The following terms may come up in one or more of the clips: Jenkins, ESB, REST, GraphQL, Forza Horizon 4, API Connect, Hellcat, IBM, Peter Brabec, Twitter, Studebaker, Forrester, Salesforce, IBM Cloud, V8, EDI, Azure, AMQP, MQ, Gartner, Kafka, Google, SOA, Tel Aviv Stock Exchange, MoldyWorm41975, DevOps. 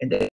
and then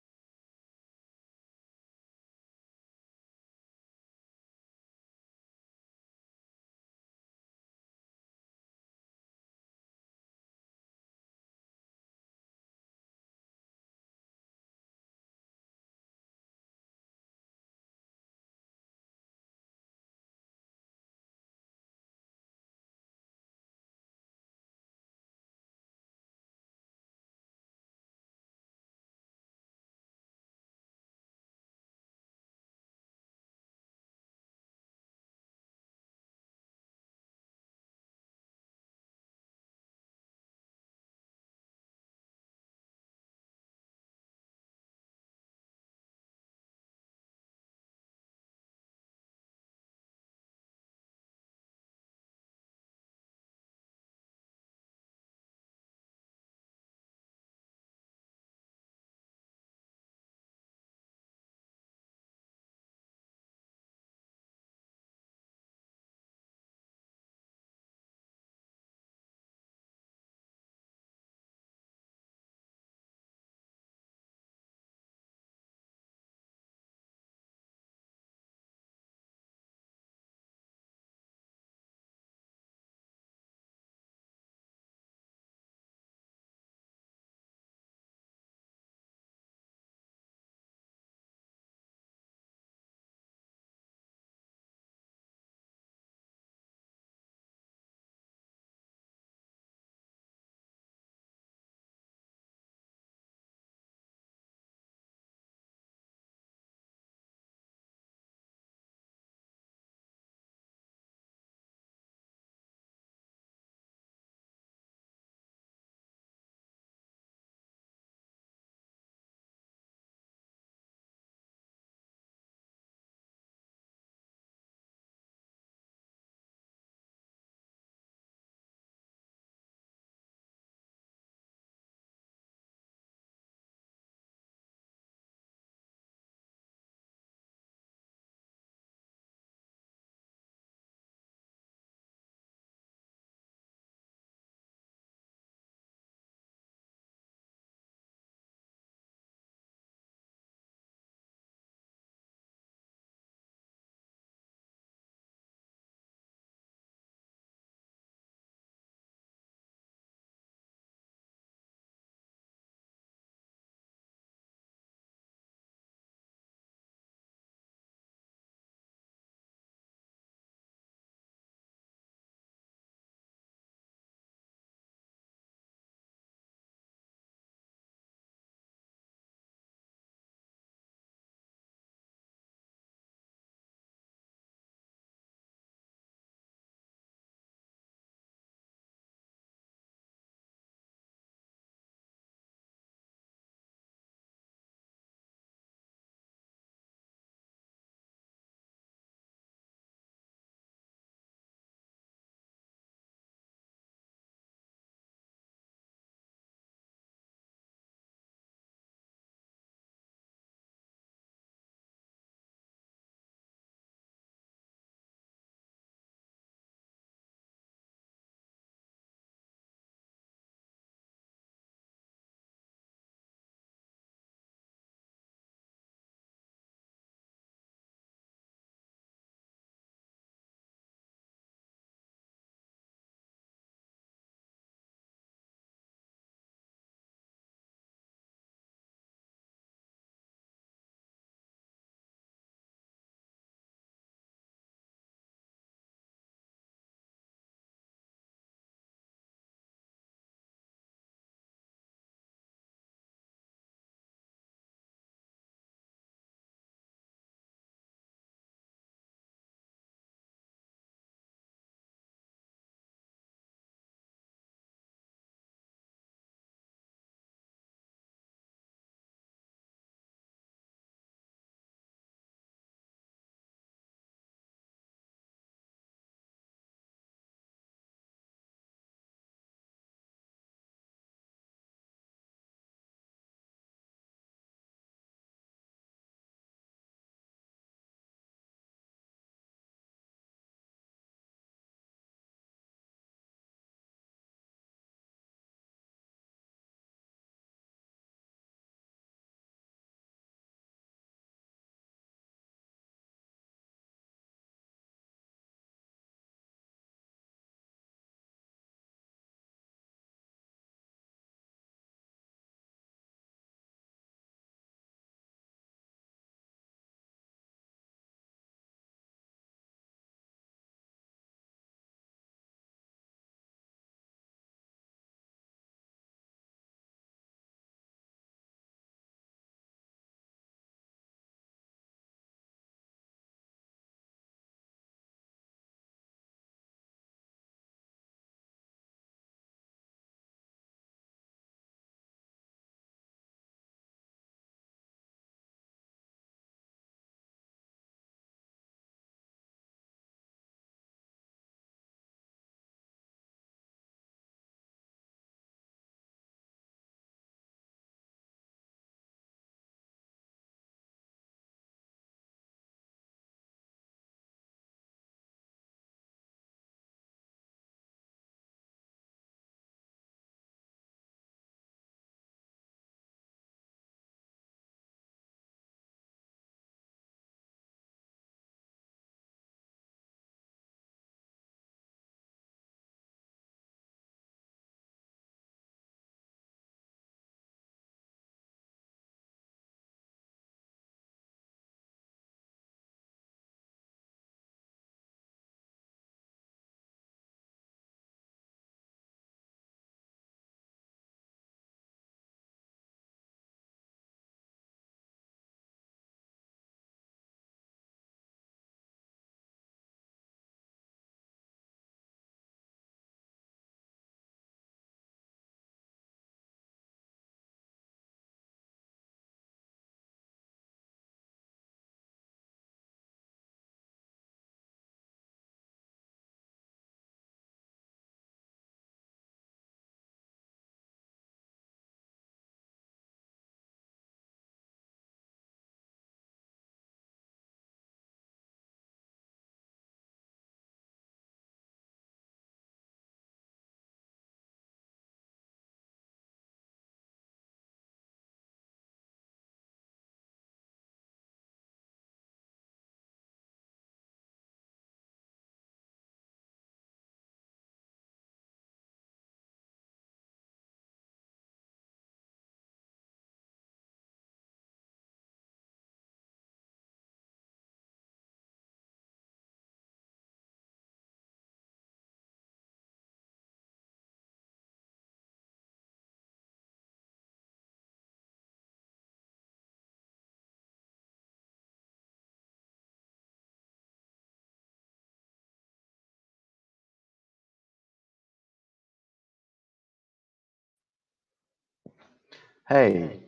Hey.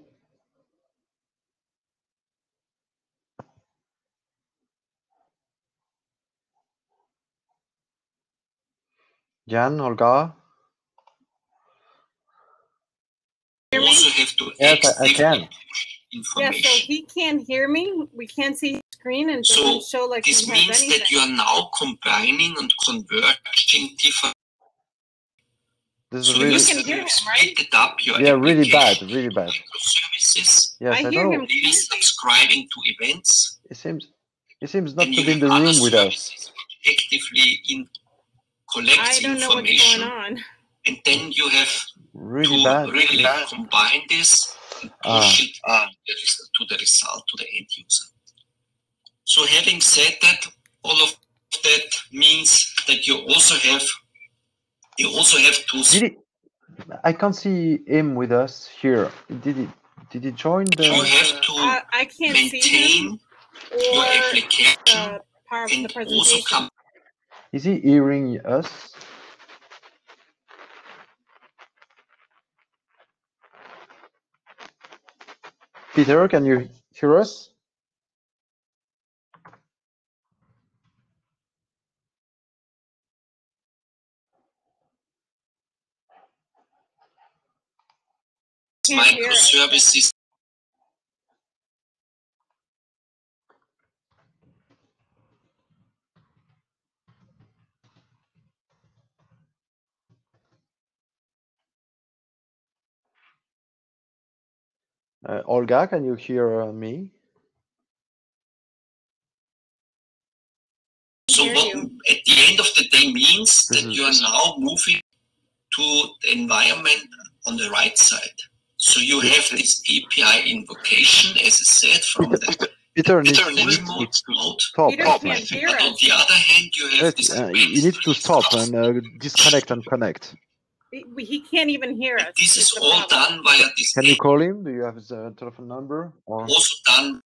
Jan, Olga? You also have to I can. Yeah, so he can't hear me. We can't see his screen and doesn't show like this means have anything. That you are now combining and converging different. This is so really, you can hear him, right? Yeah, really bad, really bad. Yes, I hear him. Is subscribing to events. It seems not to be in the room with us. Actively in collects I don't know information, what's going on. And then you have really to bad. Really bad. Combine this and push it to the result, to the end user. So having said that, all of that means that you also have to. I can't see him with us here. Did he join the? You have to I can't maintain see him your application part of the presentation. Also come. Is he hearing us? Peter, can you hear us? Microservices. Olga, can you hear me? So what at the end of the day means that you are now moving to the environment on the right side. So you have this API invocation, as I said, from the remote mode. But on the other hand, you have this. You need to stop and disconnect and connect. He can't even hear us. This is all done via this. Can you call him? Do you have his telephone number? Or? Also done.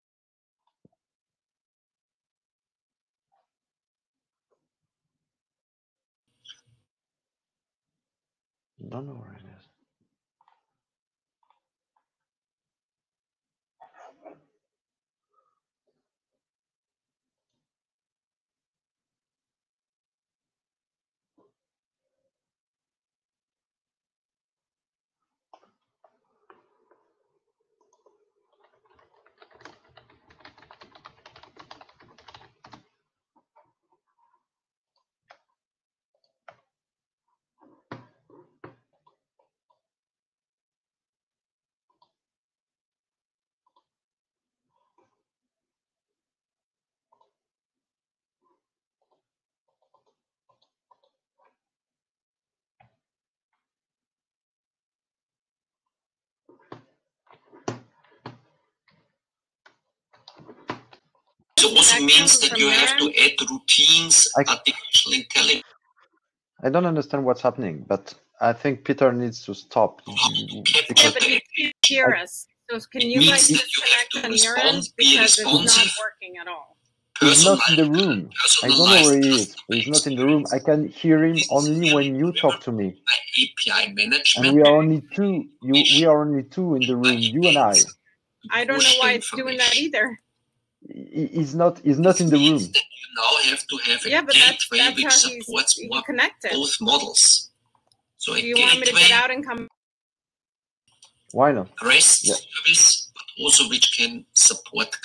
I don't know where it is. Also means that you have to add routines, artificial intelligence. I don't understand what's happening, but I think Peter needs to stop. Yeah, but he can't hear us. So can you guys connect on your end because it's not working at all? He's not in the room. I don't know where he is. He's not in the room. I can hear him only when you talk to me. API management. And we are only two. We are only two in the room. You and I. I don't know why it's doing that either. He's not in the room. That you now have to have a gateway which supports both models. So do you want me to get out and come? Why not? REST service, but also which can support.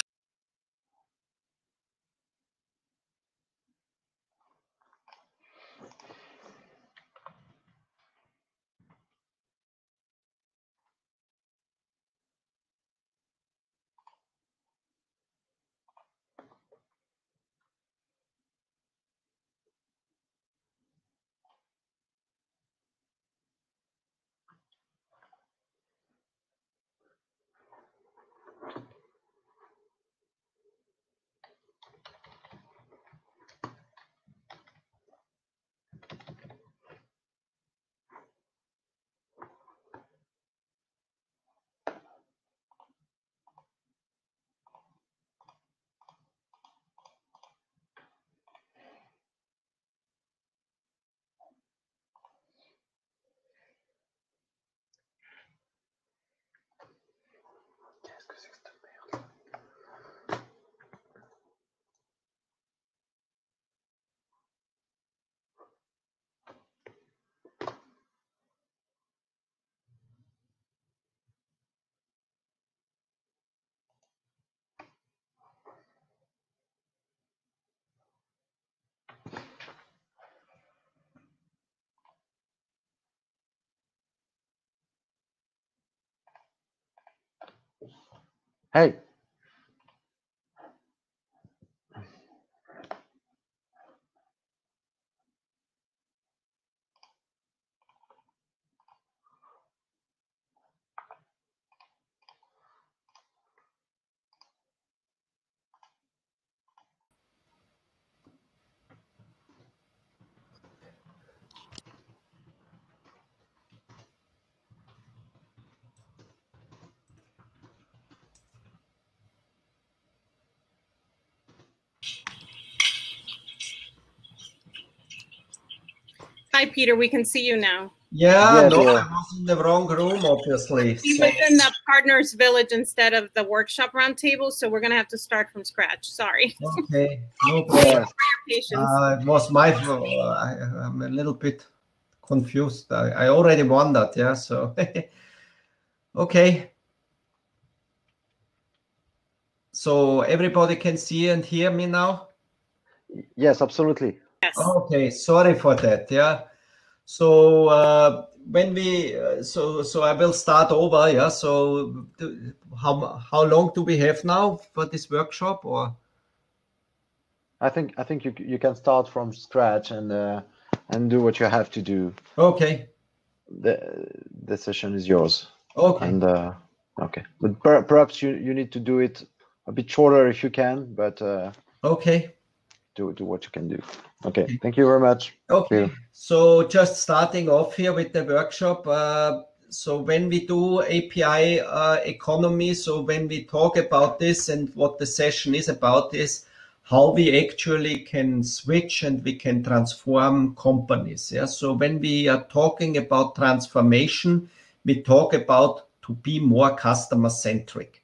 Hey. Hi, Peter, we can see you now. Yeah, no, I was in the wrong room, obviously. He was in the Partners Village instead of the workshop roundtable, so we're going to have to start from scratch. Sorry. Okay, no problem. It was my fault. I'm a little bit confused. I already won that, yeah, so. Okay. So everybody can see and hear me now? Yes, absolutely. Yes. Okay, sorry for that. Yeah, so when we so I will start over. Yeah, so how long do we have now for this workshop? Or I think you can start from scratch and do what you have to do. Okay, the session is yours. Okay, and okay, but perhaps you need to do it a bit shorter if you can. But okay. Do what you can do. Okay, thank you very much. Okay, so just starting off here with the workshop. So when we do API economy, so when we talk about this and what the session is about is how we actually can switch and we can transform companies. Yeah. So when we are talking about transformation, we talk about to be more customer centric.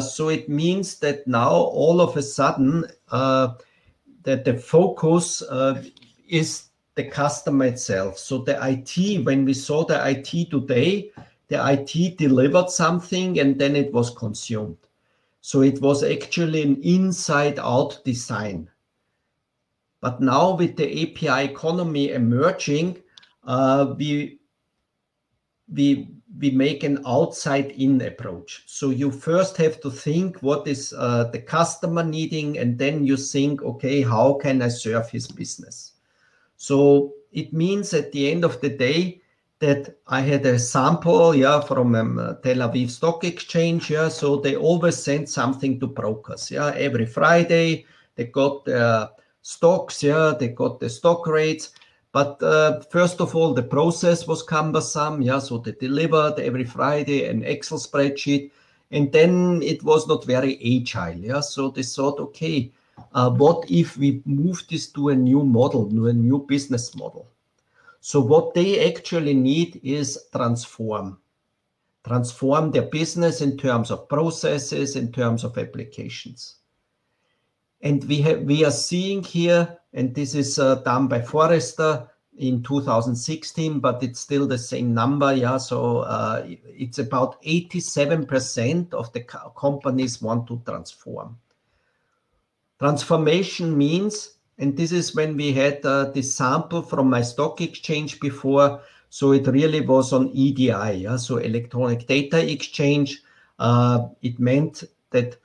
So it means that now all of a sudden, that the focus is the customer itself. So the IT, when we saw the IT today, the IT delivered something and then it was consumed. So it was actually an inside-out design. But now with the API economy emerging, we make an outside-in approach. So you first have to think what is the customer needing, and then you think, okay, how can I serve his business? So it means at the end of the day that I had a sample, yeah, from Tel Aviv Stock Exchange, yeah. So they always send something to brokers, yeah. Every Friday they got stocks, yeah, they got the stock rates. But first of all, the process was cumbersome. Yeah, so they delivered every Friday an Excel spreadsheet, and then it was not very agile. Yeah, so they thought, okay, what if we move this to a new model, to a new business model? So what they actually need is transform their business in terms of processes, in terms of applications. And we are seeing here. And this is done by Forrester in 2016, but it's still the same number. Yeah, so it's about 87% of the companies want to transform. Transformation means, and this is when we had this sample from my stock exchange before, so it really was on EDI, yeah, so electronic data exchange. It meant that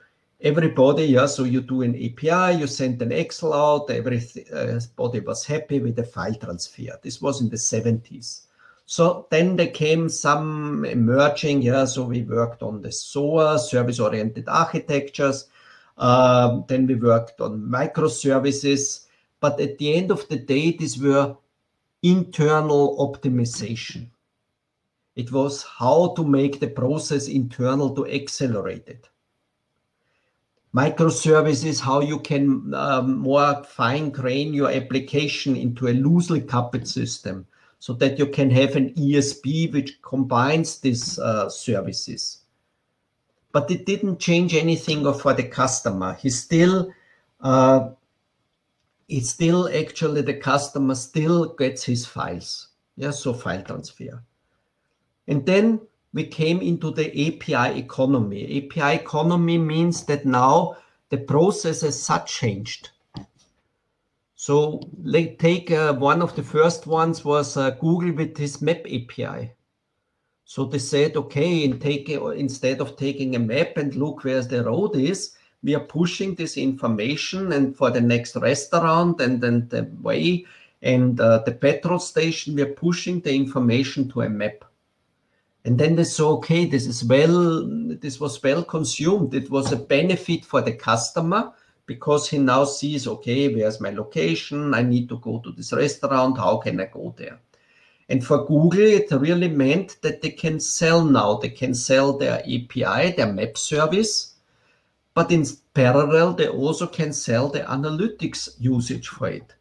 everybody, yeah, so you do an API, you send an Excel out, everybody was happy with the file transfer. This was in the 70s. So then there came some emerging, yeah, so we worked on the SOA, service-oriented architectures. Then we worked on microservices. But at the end of the day, these were internal optimization. It was how to make the process internal to accelerate it. Microservices, how you can more fine-grain your application into a loosely coupled system so that you can have an ESB which combines these services. But it didn't change anything for the customer. Actually, the customer still gets his files. Yeah, so file transfer. And then we came into the API economy. API economy means that now the process as such changed. So let's take one of the first ones was Google with his Map API. So they said, okay, instead of taking a map and look where the road is, we are pushing this information and for the next restaurant and then the way and the petrol station, we are pushing the information to a map. And then they saw, okay, this was well consumed. It was a benefit for the customer because he now sees, okay, where's my location? I need to go to this restaurant. How can I go there? And for Google, it really meant that they can sell now. They can sell their API, their map service, but in parallel, they also can sell the analytics usage for it.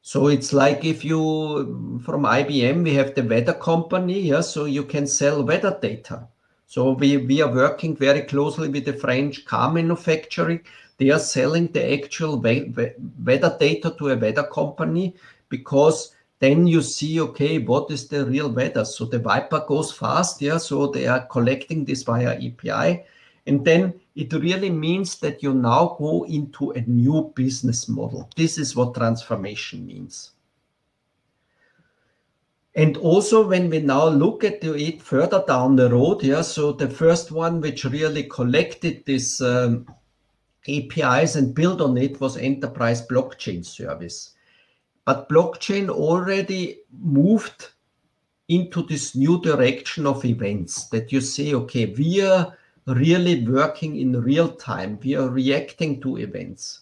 So it's like if you, from IBM, we have the weather company, yeah, so you can sell weather data. So we are working very closely with the French car manufacturing. They are selling the actual weather data to a weather company because then you see, okay, what is the real weather? So the Viper goes fast, yeah, so they are collecting this via API. And then it really means that you now go into a new business model. This is what transformation means. And also when we now look at it further down the road, yeah, so the first one which really collected these APIs and built on it was Enterprise Blockchain Service. But blockchain already moved into this new direction of events that you say, okay, we are really working in real time. We are reacting to events,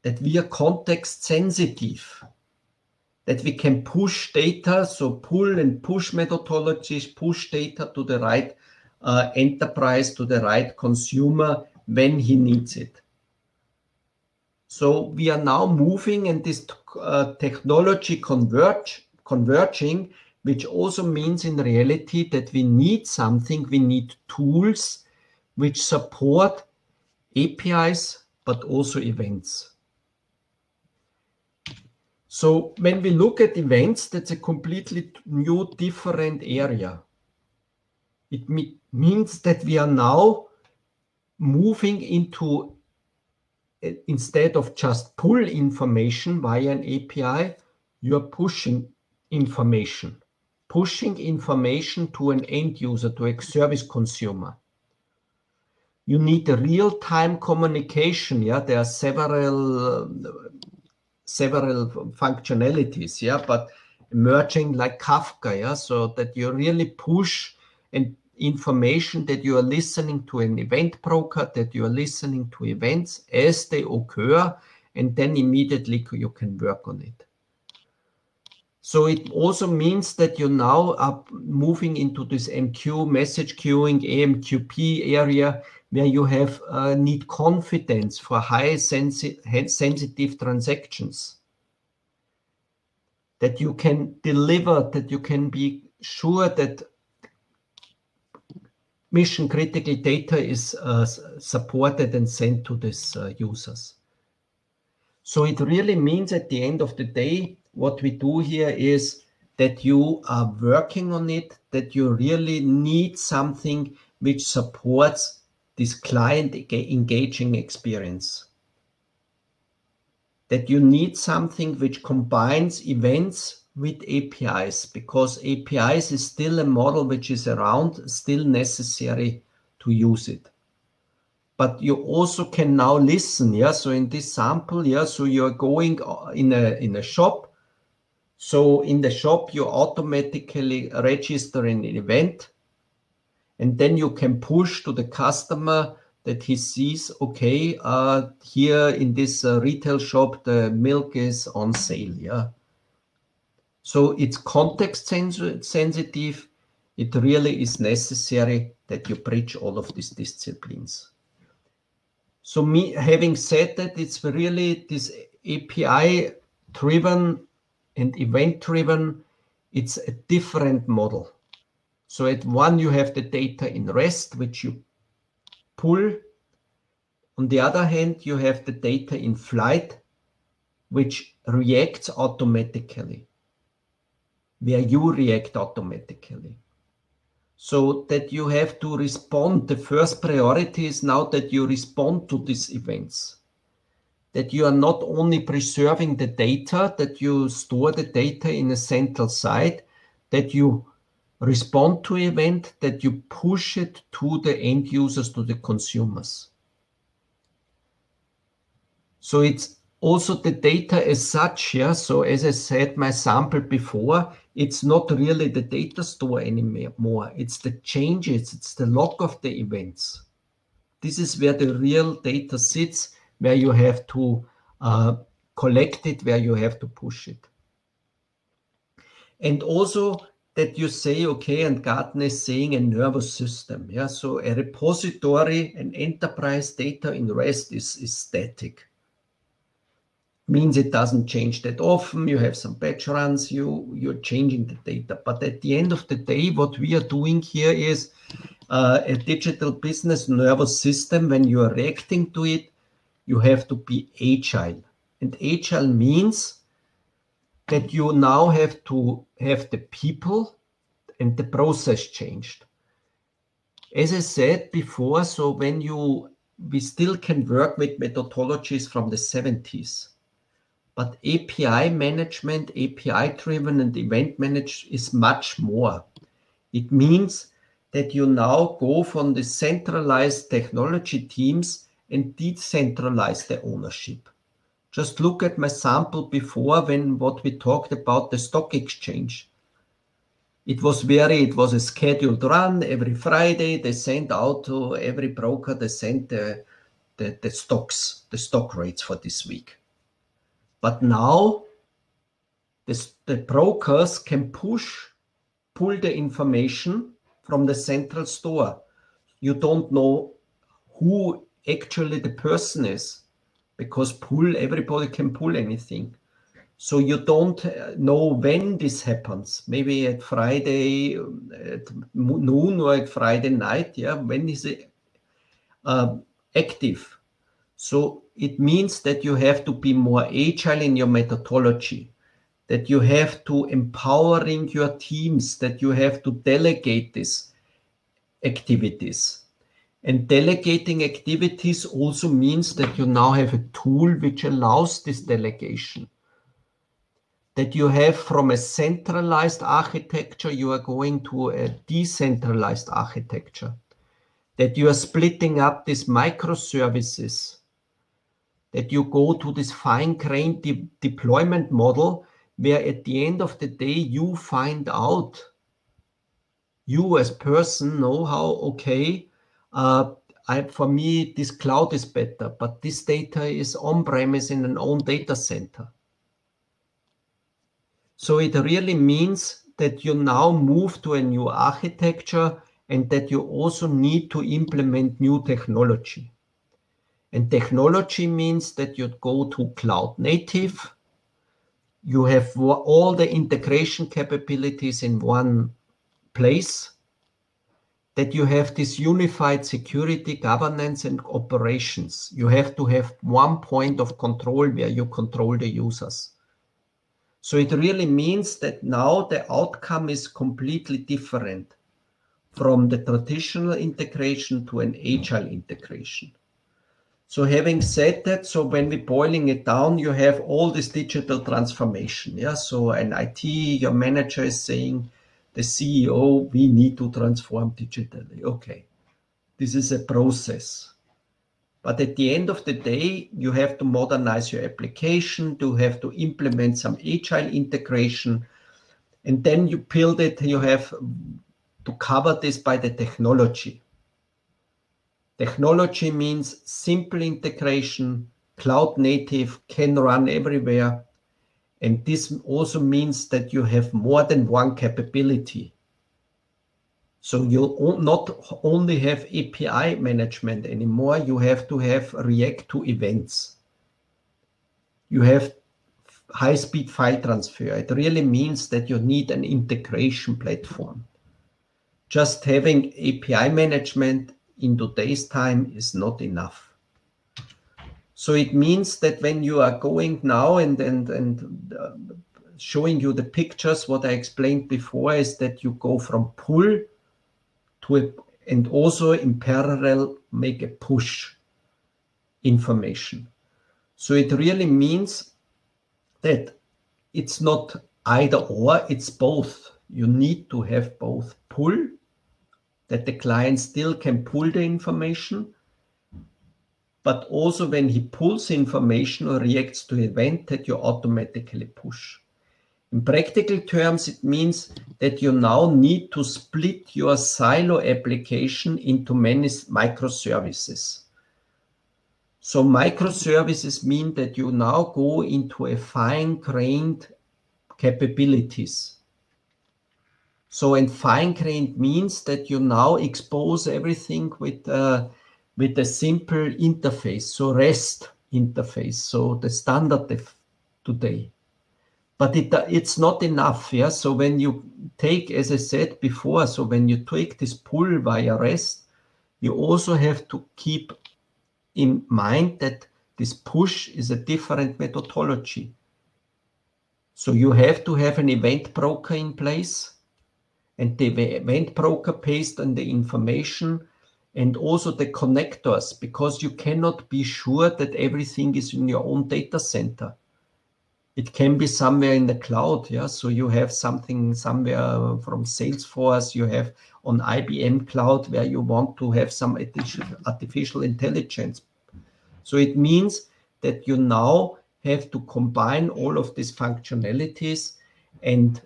that we are context sensitive, that we can push data, so pull and push methodologies, push data to the right enterprise, to the right consumer when he needs it. So we are now moving in this technology converging, which also means in reality that we need something, we need tools which support APIs, but also events. So when we look at events, that's a completely new, different area. It means that we are now moving into, instead of just pull information via an API, you're pushing information. Pushing information to an end user, to a service consumer. You need a real-time communication. Yeah, there are several functionalities. Yeah, but emerging like Kafka. Yeah, so that you really push and information that you are listening to an event broker, that you are listening to events as they occur, and then immediately you can work on it. So it also means that you now are moving into this MQ, message queuing, AMQP area, where you have need confidence for high sensitive transactions. That you can deliver, that you can be sure that mission critical data is supported and sent to these users. So it really means at the end of the day, what we do here is that you are working on it, that you really need something which supports this client engaging experience. That you need something which combines events with APIs, because APIs is still a model which is around, still necessary to use it. But you also can now listen, yeah, so in this sample, yeah, so you're going in a shop. So in the shop, you automatically register an event, and then you can push to the customer that he sees, okay, here in this retail shop, the milk is on sale. Yeah. So it's context sensitive. It really is necessary that you bridge all of these disciplines. So me having said that, it's really this API-driven and event-driven, it's a different model. So at one, you have the data in REST, which you pull. On the other hand, you have the data in flight, which reacts automatically, where you react automatically. So that you have to respond. The first priority is now that you respond to these events. That you are not only preserving the data, that you store the data in a central site, that you respond to event, that you push it to the end users, to the consumers. So it's also the data as such, yeah. So as I said, my sample before, it's not really the data store anymore. It's the changes, it's the log of the events. This is where the real data sits, where you have to collect it, where you have to push it. And also that you say, okay, and Gartner is saying a nervous system. Yeah, so a repository, an enterprise data in REST is static. Means it doesn't change that often. You have some batch runs, you're changing the data. But at the end of the day, what we are doing here is a digital business nervous system. When you're reacting to it, you have to be agile. And agile means that you now have to have the people and the process changed. As I said before, so when we still can work with methodologies from the 70s. But API management, API-driven and event managed is much more. It means that you now go from the centralized technology teams and decentralize the ownership. Just look at my sample before what we talked about the stock exchange. It was a scheduled run. Every Friday, they sent out to every broker, they sent the stocks, the stock rates for this week. But now the brokers can pull the information from the central store. You don't know who actually the person is, because everybody can pull anything. So you don't know when this happens. Maybe at Friday at noon or at Friday night. Yeah, when is it active? So it means that you have to be more agile in your methodology, that you have to empowering your teams, that you have to delegate these activities. And delegating activities also means that you now have a tool which allows this delegation. That you have from a centralized architecture, you are going to a decentralized architecture. That you are splitting up these microservices. That you go to this fine-grained deployment model, where at the end of the day you find out, you as person know how, okay, for me this cloud is better, but this data is on-premise in an own data center. So it really means that you now move to a new architecture and that you also need to implement new technology. And technology means that you go to cloud native. You have all the integration capabilities in one place. That you have this unified security, governance, and operations. You have to have one point of control where you control the users. So it really means that now the outcome is completely different from the traditional integration to an agile integration. So having said that, so when we're boiling it down, you have all this digital transformation. Yeah, so an IT, your manager is saying, the CEO, we need to transform digitally. Okay, this is a process. But at the end of the day, you have to modernize your application, you have to implement some agile integration, and then you build it, you have to cover this by the technology. Technology means simple integration, cloud native, can run everywhere. And this also means that you have more than one capability. So you'll not only have API management anymore, you have to have react to events. You have high-speed file transfer. It really means that you need an integration platform. Just having API management in today's time is not enough. So it means that when you are going now and showing you the pictures, what I explained before is that you go from pull to and also in parallel make a push information. So it really means that it's not either or, it's both. you need to have both pull, that the client still can pull the information, but also when he pulls information or reacts to an event, that you automatically push. In practical terms, it means that you now need to split your silo application into many microservices. So microservices mean that you now go into a fine-grained capabilities. So, and fine-grained means that you now expose everything with a simple interface, so REST interface, so the standard today. But it's not enough, yeah? So when you take, as I said before, so when you take this pull via REST, you also have to keep in mind that this push is a different methodology. So you have to have an event broker in place, and the event broker pastes on the information and also the connectors, because you cannot be sure that everything is in your own data center. It can be somewhere in the cloud, yeah. So you have something somewhere from Salesforce, you have on IBM Cloud where you want to have some artificial intelligence. So it means that you now have to combine all of these functionalities and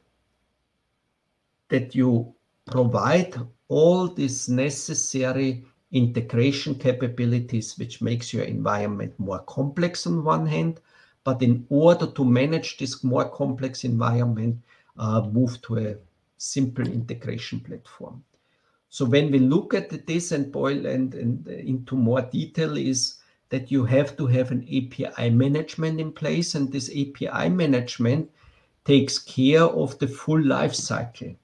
that you provide all these necessary integration capabilities, which makes your environment more complex on one hand. But in order to manage this more complex environment, move to a simple integration platform. So when we look at this and boil and into more detail, is that you have to have an API management in place, and this API management takes care of the full life cycle.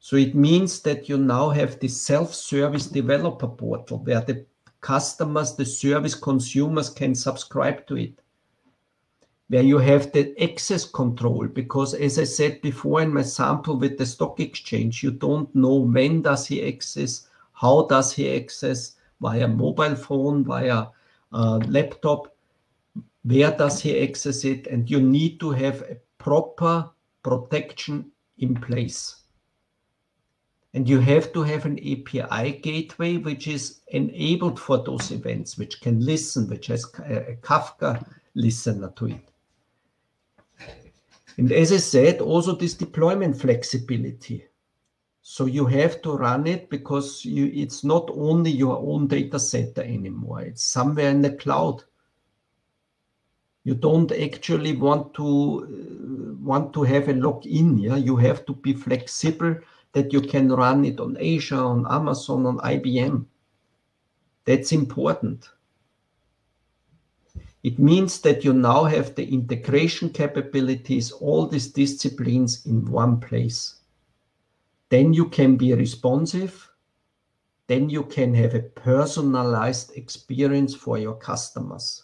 So it means that you now have the self-service developer portal where the customers, the service consumers can subscribe to it, where you have the access control, because as I said before in my sample with the stock exchange, you don't know when does he access, how does he access, via mobile phone, via laptop, where does he access it, and you need to have a proper protection in place. And you have to have an API gateway which is enabled for those events, which can listen, which has a Kafka listener to it. And as I said, also this deployment flexibility. So you have to run it because it's not only your own data center anymore. It's somewhere in the cloud. You don't actually want to have a login. Yeah? You have to be flexible that you can run it on Azure, on Amazon, on IBM. That's important. It means that you now have the integration capabilities, all these disciplines in one place. Then you can be responsive. Then you can have a personalized experience for your customers.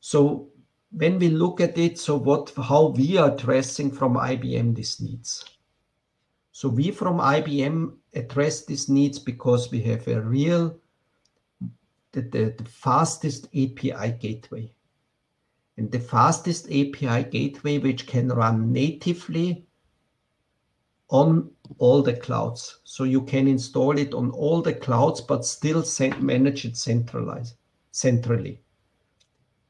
So when we look at it, so how we are addressing from IBM these needs. So we from IBM address these needs because we have a real the fastest API gateway. And the fastest API gateway which can run natively on all the clouds. So you can install it on all the clouds, but still manage it centrally.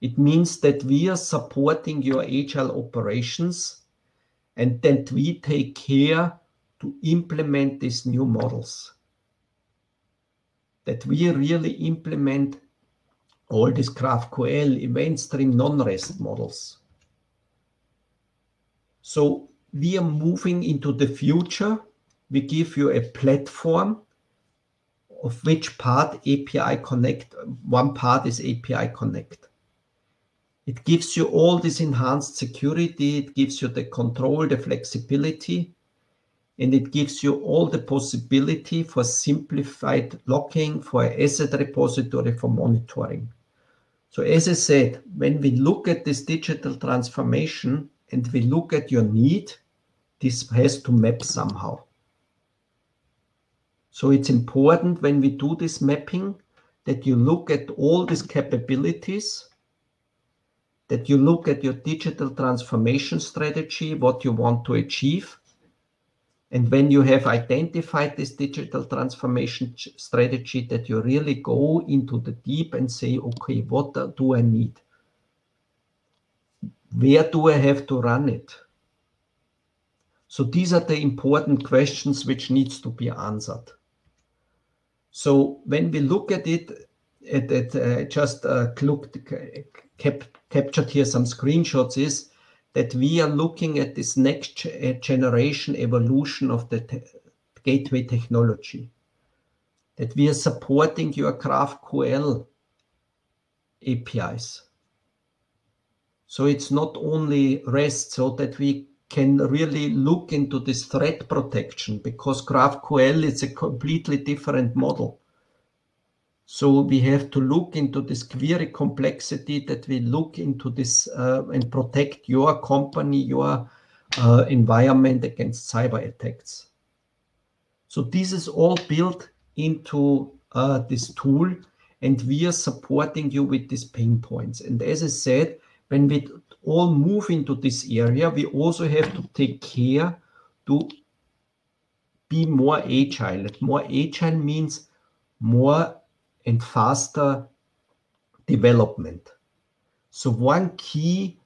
It means that we are supporting your agile operations and that we take care to implement these new models, that we really implement all these GraphQL, event stream, non-REST models. So we are moving into the future. We give you a platform of which part API Connect, one part is API Connect. It gives you all this enhanced security, it gives you the control, the flexibility, and it gives you all the possibility for simplified locking, for asset repository, for monitoring. So as I said, when we look at this digital transformation and we look at your need, this has to map somehow. So it's important when we do this mapping that you look at all these capabilities that you look at your digital transformation strategy, what you want to achieve. And when you have identified this digital transformation strategy, that you really go into the deep and say, okay, what do I need? Where do I have to run it? So these are the important questions which needs to be answered. So when we look at it, captured here some screenshots, is that we are looking at this next generation evolution of the gateway technology, that we are supporting your GraphQL APIs. So it's not only REST, so that we can really look into this threat protection, because GraphQL is a completely different model. So we have to look into this query complexity, that we look into this and protect your company, your environment against cyber attacks. So this is all built into this tool, and we are supporting you with these pain points. And as I said, when we all move into this area, we also have to take care to be more agile. And more agile means more and faster development. So one key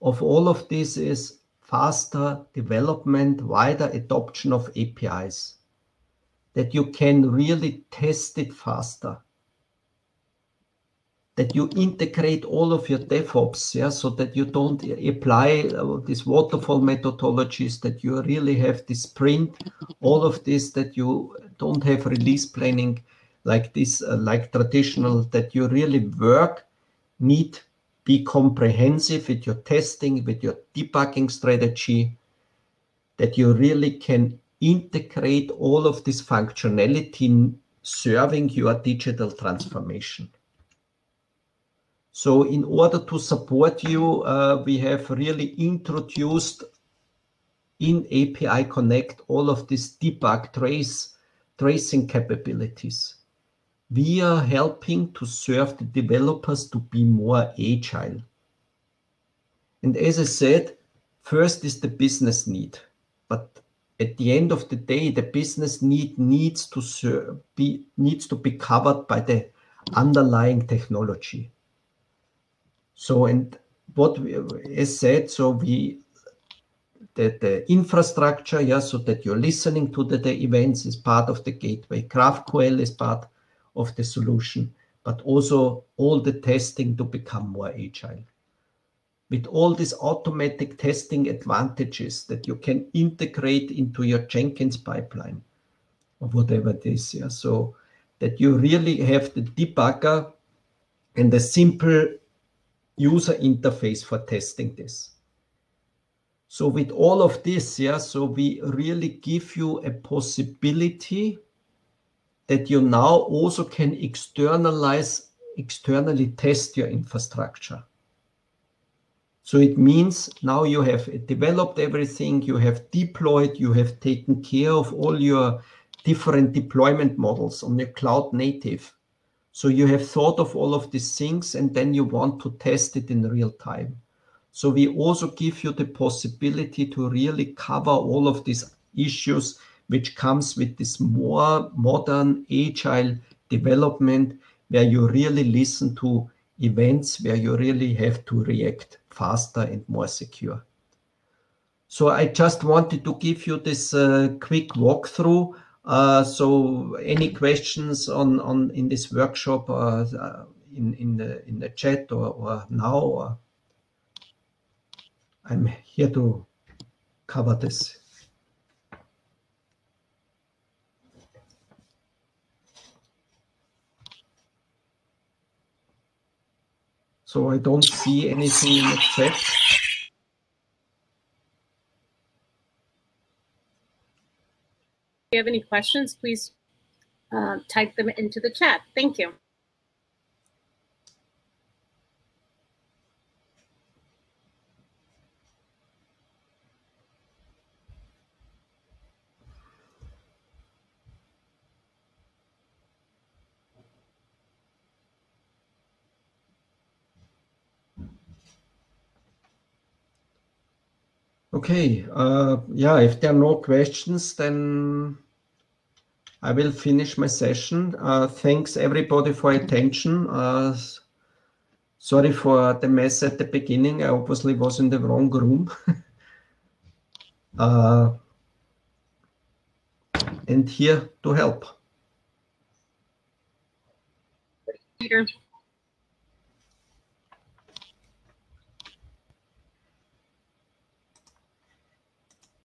of all of this is faster development, wider adoption of APIs, that you can really test it faster, that you integrate all of your DevOps, yeah, so that you don't apply these waterfall methodologies, that you really have this sprint, all of this, that you don't have release planning like this, like traditional, that you really work, need to be comprehensive with your testing, with your debugging strategy, that you really can integrate all of this functionality in serving your digital transformation. So in order to support you, we have really introduced in API Connect all of this debug tracing capabilities. We are helping to serve the developers to be more agile. And as I said, first is the business need. But at the end of the day, the business need needs to be covered by the underlying technology. So, and what we, as said, so we, the infrastructure, yeah, so that you're listening to the events is part of the gateway. GraphQL is part of the solution, but also all the testing to become more agile. With all these automatic testing advantages that you can integrate into your Jenkins pipeline or whatever it is, yeah, so that you really have the debugger and the simple user interface for testing this. So with all of this, yeah, so we really give you a possibility that you now also can externally test your infrastructure. So it means now you have developed everything, you have deployed, you have taken care of all your different deployment models on your cloud native. So you have thought of all of these things, and then you want to test it in real time. So we also give you the possibility to really cover all of these issues which comes with this more modern, agile development, where you really listen to events, where you really have to react faster and more secure. So I just wanted to give you this quick walkthrough. So any questions on in this workshop, in the chat or now? Or I'm here to cover this. So I don't see anything in the chat. If you have any questions, please type them into the chat. Thank you. Okay, yeah, if there are no questions, then I will finish my session. Thanks everybody for attention. Sorry for the mess at the beginning. I obviously was in the wrong room. And here to help. Later.